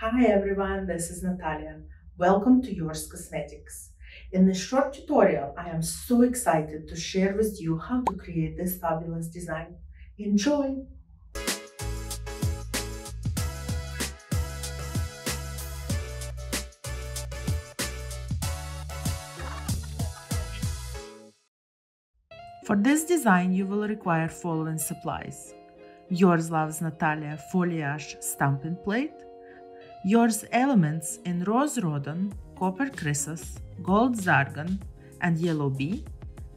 Hi everyone, this is Nataliya. Welcome to Yours Cosmetics. In this short tutorial, I am so excited to share with you how to create this fabulous design. Enjoy! For this design, you will require following supplies. Yours Loves Nataliya Foliage Stamping Plate, Yours elements in Rose Rhodon, Copper Chrysos, Gold Zargun, and Yellow Bee,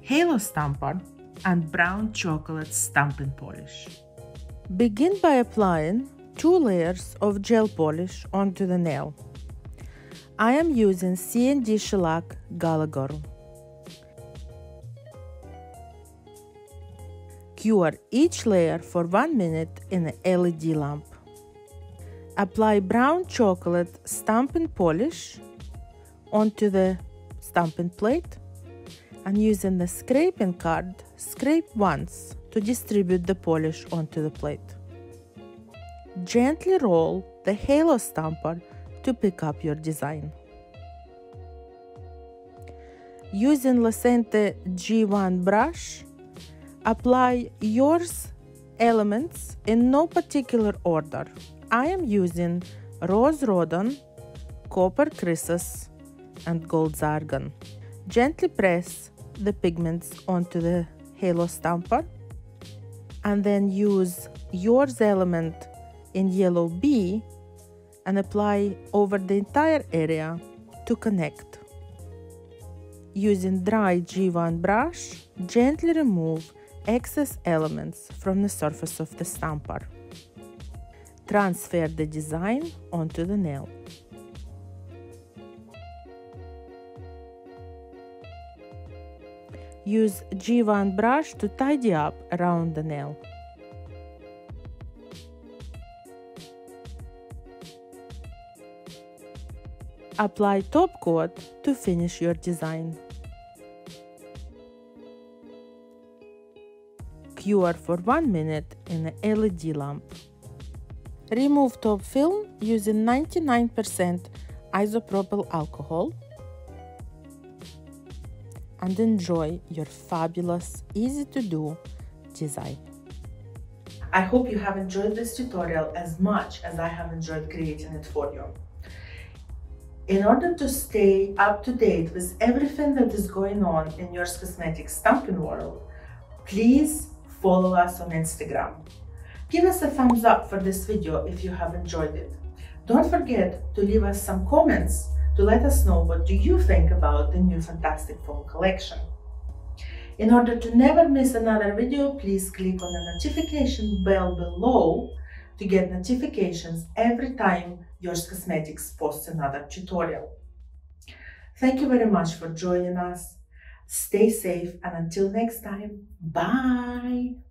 HALO stamper, and Brown Chocolate stamping polish. Begin by applying 2 layers of gel polish onto the nail. I am using CND shellac Galagor. Cure each layer for 1 minute in an LED lamp. Apply brown chocolate stamping polish onto the stamping plate and using the scraping card, scrape once to distribute the polish onto the plate. Gently roll the halo stamper to pick up your design. Using Lecenté G1 brush, apply Yours elements in no particular order. I am using Rose Rhodon, Copper Chrysos, and Gold Zargun. Gently press the pigments onto the halo stamper and then use Yours element in Yellow Bee and apply over the entire area to connect. Using dry G1 brush, gently remove excess elements from the surface of the stamper. Transfer the design onto the nail. Use G1 brush to tidy up around the nail. Apply top coat to finish your design. Cure for 1 minute in an LED lamp. Remove top film using 99% isopropyl alcohol and enjoy your fabulous, easy-to-do design. I hope you have enjoyed this tutorial as much as I have enjoyed creating it for you. In order to stay up to date with everything that is going on in Yours Cosmetics stamping world, please follow us on Instagram. Give us a thumbs up for this video if you have enjoyed it. Don't forget to leave us some comments to let us know what do you think about the new fantastic fall collection. In order to never miss another video, please click on the notification bell below to get notifications every time Yours Cosmetics posts another tutorial. Thank you very much for joining us. Stay safe and until next time, bye!